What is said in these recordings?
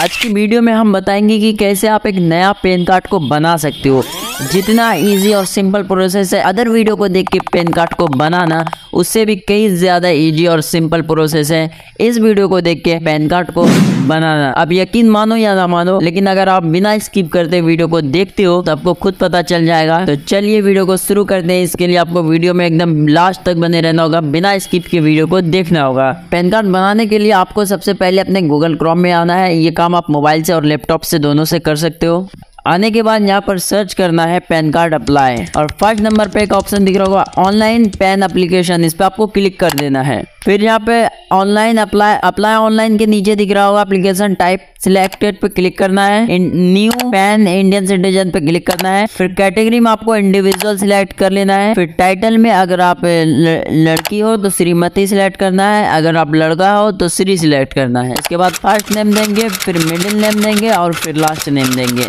आज की वीडियो में हम बताएंगे कि कैसे आप एक नया पैन कार्ड को बना सकते हो। जितना इजी और सिंपल प्रोसेस है, अदर वीडियो को देख के पैन कार्ड को बनाना उससे भी कई ज़्यादा इजी और सिंपल प्रोसेस है इस वीडियो को देख के पैन कार्ड को बनाना। अब यकीन मानो या ना मानो, लेकिन अगर आप बिना स्किप करते वीडियो को देखते हो तो आपको खुद पता चल जाएगा। तो चलिए वीडियो को शुरू करते हैं। इसके लिए आपको वीडियो में एकदम लास्ट तक बने रहना होगा, बिना स्किप के वीडियो को देखना होगा। पैन कार्ड बनाने के लिए आपको सबसे पहले अपने गूगल क्रोम में आना है। ये काम आप मोबाइल से और लैपटॉप से दोनों से कर सकते हो। आने के बाद यहाँ पर सर्च करना है पैन कार्ड अप्लाई, और फर्स्ट नंबर पे एक ऑप्शन दिख रहा होगा ऑनलाइन पैन एप्लीकेशन, इस पर आपको क्लिक कर देना है। फिर यहाँ पे ऑनलाइन अप्लाई ऑनलाइन के नीचे दिख रहा होगा एप्लीकेशन टाइप, सिलेक्टेड पे क्लिक करना है। न्यू पैन इंडियन सिटीजन पे क्लिक करना है। फिर कैटेगरी में आपको इंडिविजुअल सिलेक्ट कर लेना है। फिर टाइटल में अगर आप लड़की हो तो श्रीमती सिलेक्ट करना है, अगर आप लड़का हो तो श्री सिलेक्ट करना है। इसके बाद फर्स्ट नेम देंगे, फिर मिडिल नेम देंगे और फिर लास्ट नेम देंगे।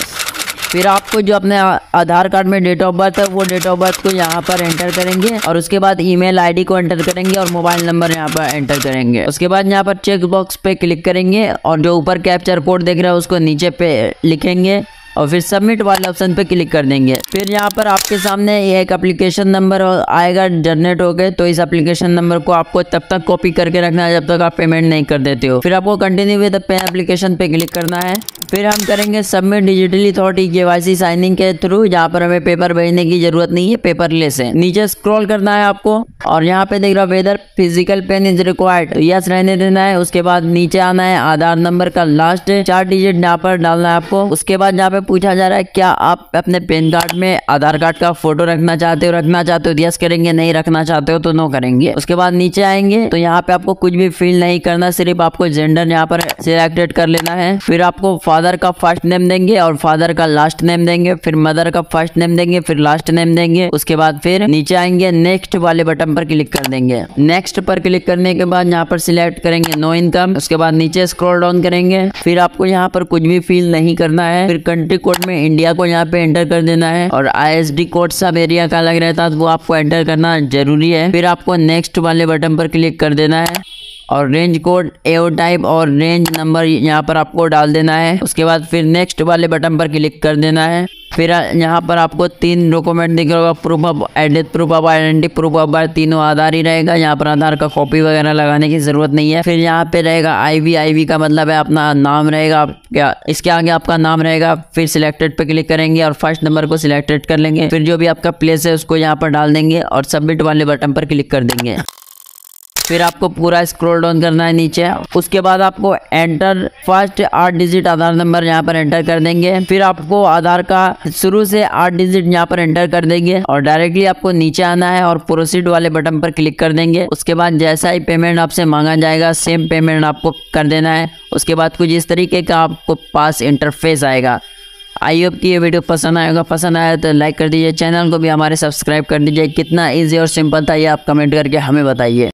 फिर आपको जो अपने आधार कार्ड में डेट ऑफ बर्थ है वो डेट ऑफ बर्थ को यहाँ पर एंटर करेंगे, और उसके बाद ईमेल आईडी को एंटर करेंगे और मोबाइल नंबर यहाँ पर एंटर करेंगे। उसके बाद यहाँ पर चेक बॉक्स पे क्लिक करेंगे और जो ऊपर कैप्चर कोड देख रहा है उसको नीचे पे लिखेंगे और फिर सबमिट वाले ऑप्शन पे क्लिक कर देंगे। फिर यहाँ पर आपके सामने एक एप्लीकेशन नंबर आएगा जनरेट हो गए, तो इस एप्लीकेशन नंबर को आपको तब तक कॉपी करके रखना है जब तक आप पेमेंट नहीं कर देते हो। फिर आपको कंटिन्यू विद पैन एप्लीकेशन पे क्लिक करना है। फिर हम करेंगे submit digitally through eKYC signing के थ्रू, जहाँ पर हमें पेपर भेजने की जरूरत नहीं है, पेपरलेस है। नीचे स्क्रॉल करना है आपको और यहाँ पे देख रहा whether physical pen is required, yes रहने देना है। उसके बाद नीचे आना है, आधार नंबर का लास्ट 4 डिजिट यहाँ पर डालना है आपको। उसके बाद यहाँ पे पूछा जा रहा है क्या आप अपने पैन कार्ड में आधार कार्ड का फोटो रखना चाहते हो, यस करेंगे, नहीं रखना चाहते हो तो नो करेंगे। उसके बाद नीचे आएंगे तो यहाँ पे आपको कुछ भी फिल नहीं करना, सिर्फ आपको जेंडर यहाँ पर सिलेक्टेड कर लेना है। फिर आपको फादर का फर्स्ट नेम देंगे और फादर का लास्ट नेम देंगे, फिर मदर का फर्स्ट नेम देंगे, फिर लास्ट नेम देंगे। उसके बाद फिर नीचे आएंगे, नेक्स्ट वाले बटन पर क्लिक कर देंगे। नेक्स्ट पर क्लिक करने के बाद यहाँ पर सिलेक्ट करेंगे नो इनकम। उसके बाद नीचे स्क्रॉल डाउन करेंगे, फिर आपको यहाँ पर कुछ भी फिल नहीं करना है। फिर कंट्री कोड में इंडिया को यहाँ पे एंटर कर देना है, और ISD कोड सब एरिया का अलग रहता है तो वो आपको एंटर करना जरूरी है। फिर आपको नेक्स्ट वाले बटन पर क्लिक कर देना है और रेंज कोड AO टाइप और रेंज नंबर यहाँ पर आपको डाल देना है। उसके बाद फिर नेक्स्ट वाले बटन पर क्लिक कर देना है। फिर यहाँ पर आपको 3 डॉक्यूमेंट दिख रहा होगा, proof of address, proof of identity, proof of birth, तीनों आधार ही रहेगा। यहाँ पर आधार का कॉपी वगैरह लगाने की ज़रूरत नहीं है। फिर यहाँ पे रहेगा IV का मतलब है अपना नाम रहेगा, आपका इसके आगे आपका नाम रहेगा। फिर सिलेक्टेड पे क्लिक करेंगे और फर्स्ट नंबर को सिलेक्टेड कर लेंगे। फिर जो भी आपका प्लेस है उसको यहाँ पर डाल देंगे और सबमिट वाले बटन पर क्लिक कर देंगे। फिर आपको पूरा स्क्रॉल डाउन करना है नीचे। उसके बाद आपको enter first 8 digit Aadhaar number यहाँ पर एंटर कर देंगे। फिर आपको आधार का शुरू से 8 डिजिट यहाँ पर एंटर कर देंगे और डायरेक्टली आपको नीचे आना है और प्रोसीड वाले बटन पर क्लिक कर देंगे। उसके बाद जैसा ही पेमेंट आपसे मांगा जाएगा सेम पेमेंट आपको कर देना है। उसके बाद कुछ इस तरीके का आपको पास इंटरफेस आएगा। आई होप कि ये वीडियो पसंद आएगा, पसंद आया तो लाइक कर दीजिए, चैनल को भी हमारे सब्सक्राइब कर दीजिए। कितना ईजी और सिंपल था ये आप कमेंट करके हमें बताइए।